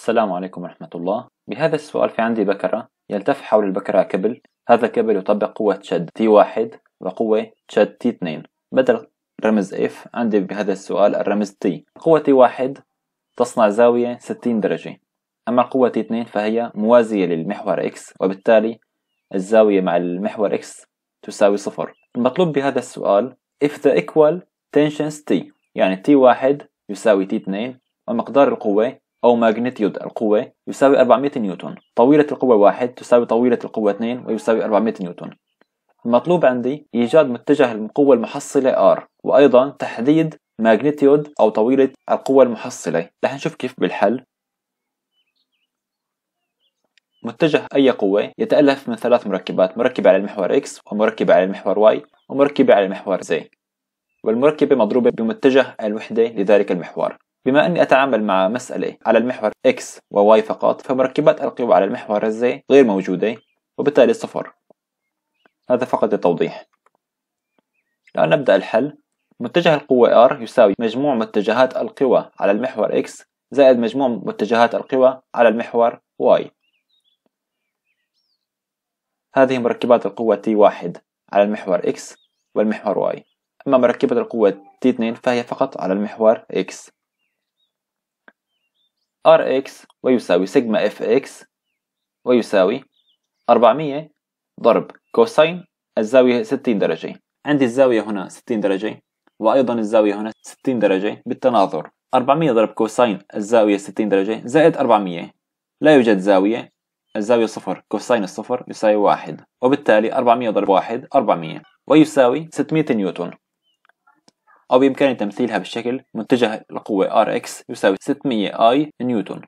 السلام عليكم ورحمة الله. بهذا السؤال في عندي بكرة، يلتف حول البكرة كبل، هذا الكبل يطبق قوة شد T1 وقوة شد T2. بدل رمز F عندي بهذا السؤال الرمز T. قوة T1 تصنع زاوية 60 درجة، أما القوة T2 فهي موازية للمحور X، وبالتالي الزاوية مع المحور X تساوي 0. المطلوب بهذا السؤال if the equal tensions T، يعني T1 يساوي T2، ومقدار القوة أو ماجنتيود القوة يساوي 400 نيوتن. طويلة القوة 1 تساوي طويلة القوة 2 ويساوي 400 نيوتن. المطلوب عندي إيجاد متجه القوة المحصلة R، وأيضا تحديد ماجنتيود أو طويلة القوة المحصلة. رح نشوف كيف بالحل. متجه أي قوة يتألف من 3 مركبات، مركبة على المحور X، ومركبة على المحور Y، ومركبة على المحور Z، والمركبة مضروبة بمتجه الوحدة لذلك المحور. بما أني أتعامل مع مسألة على المحور X و Y فقط، فمركبات القوى على المحور Z غير موجودة وبالتالي 0. هذا فقط للتوضيح. الآن نبدأ الحل. متجه القوة R يساوي مجموع متجهات القوى على المحور X زائد مجموع متجهات القوى على المحور Y. هذه مركبات القوة T1 على المحور X والمحور Y. أما مركبة القوة T2 فهي فقط على المحور X. Rx ويساوي سيجما Fx ويساوي 400 ضرب كوسين الزاوية 60 درجة. عندي الزاوية هنا 60 درجة وأيضا الزاوية هنا 60 درجة بالتناظر. 400 ضرب كوسين الزاوية 60 درجة زائد 400، لا يوجد زاوية، الزاوية 0، كوسين الصفر يساوي 1، وبالتالي 400 ضرب 1 400 ويساوي 600 نيوتن. أو بإمكاني تمثيلها بالشكل: متجه القوة Rx يساوي 600I نيوتن.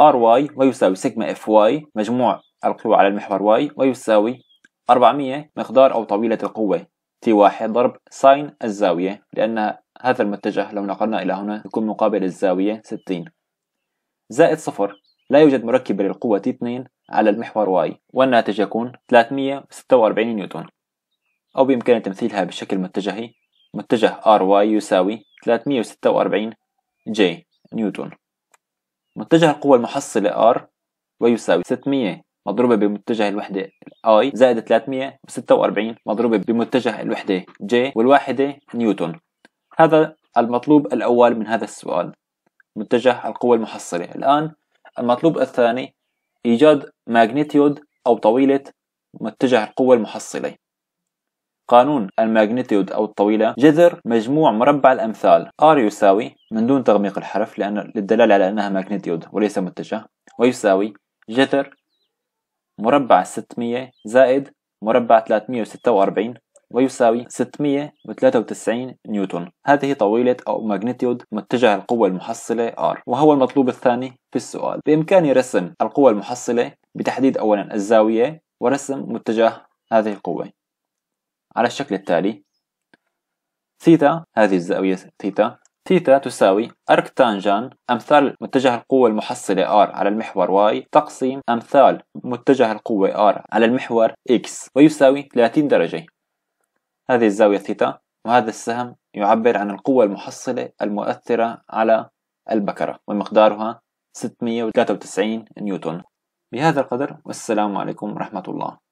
Ry ويساوي سيجما Fy مجموع القوى على المحور Y ويساوي 400 مقدار أو طويلة القوة T1 ضرب ساين الزاوية، لأن هذا المتجه لو نقلنا إلى هنا يكون مقابل الزاوية 60، زائد 0. لا يوجد مركب للقوة T2 على المحور Y، والناتج يكون 346 نيوتن. أو بإمكاني تمثيلها بالشكل متجهي: متجه Ry يساوي 346 J نيوتن. متجه القوة المحصلة R ويساوي 600 مضروبة بمتجه الوحدة I زائد 346 مضروبة بمتجه الوحدة J والواحدة نيوتن. هذا المطلوب الأول من هذا السؤال، متجه القوة المحصلة. الآن المطلوب الثاني إيجاد ماجنتيود أو طويلة متجه القوة المحصلة. قانون الماجنتيود أو الطويلة: جذر مجموع مربع الأمثال. R يساوي، من دون تغميق الحرف لأن للدلالة على أنها ماجنتيود وليس متجه، ويساوي جذر مربع 600 زائد مربع 346 ويساوي 693 نيوتن. هذه طويلة أو ماجنتيود متجه القوة المحصلة R، وهو المطلوب الثاني في السؤال. بإمكاني رسم القوة المحصلة بتحديد أولا الزاوية ورسم متجه هذه القوة على الشكل التالي: ثيتا، هذه الزاوية ثيتا، ثيتا تساوي أرك تانجان أمثال متجه القوة المحصلة R على المحور Y تقسيم أمثال متجه القوة R على المحور X ويساوي 30 درجة. هذه الزاوية ثيتا، وهذا السهم يعبر عن القوة المحصلة المؤثرة على البكرة، ومقدارها 693 نيوتن. بهذا القدر، والسلام عليكم ورحمة الله.